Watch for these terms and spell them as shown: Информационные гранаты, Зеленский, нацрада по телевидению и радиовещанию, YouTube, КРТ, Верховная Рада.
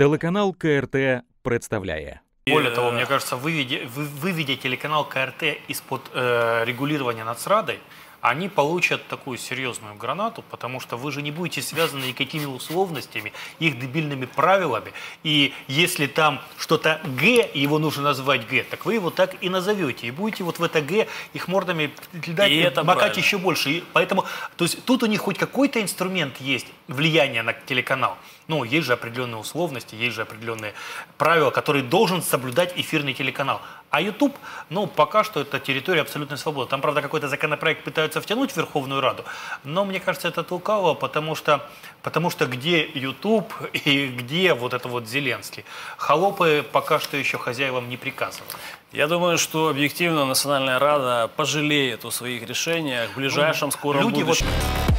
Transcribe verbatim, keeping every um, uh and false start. Телеканал КРТ представляє. Более того, мне кажется, выведя, вы, выведя телеканал КРТ из-под э, регулирования Нацрадой, они получат такую серьезную гранату, потому что вы же не будете связаны никакими условностями, их дебильными правилами. И если там что-то «Г», его нужно назвать «Г», так вы его так и назовете. И будете вот в это «Г» их мордами дать, и макать правильно. Еще больше. И поэтому, то есть тут у них хоть какой-то инструмент есть влияния на телеканал. Но есть же определенные условности, есть же определенные правила, которые должен соблюдать эфирный телеканал. А YouTube, ну, пока что это территория абсолютной свободы. Там, правда, какой-то законопроект пытаются втянуть в Верховную Раду, но, мне кажется, это лукаво, потому что, потому что где YouTube и где вот это вот Зеленский? Холопы пока что еще хозяевам не приказывают. Я думаю, что объективно Национальная Рада пожалеет о своих решениях в ближайшем скором будущем. Вот...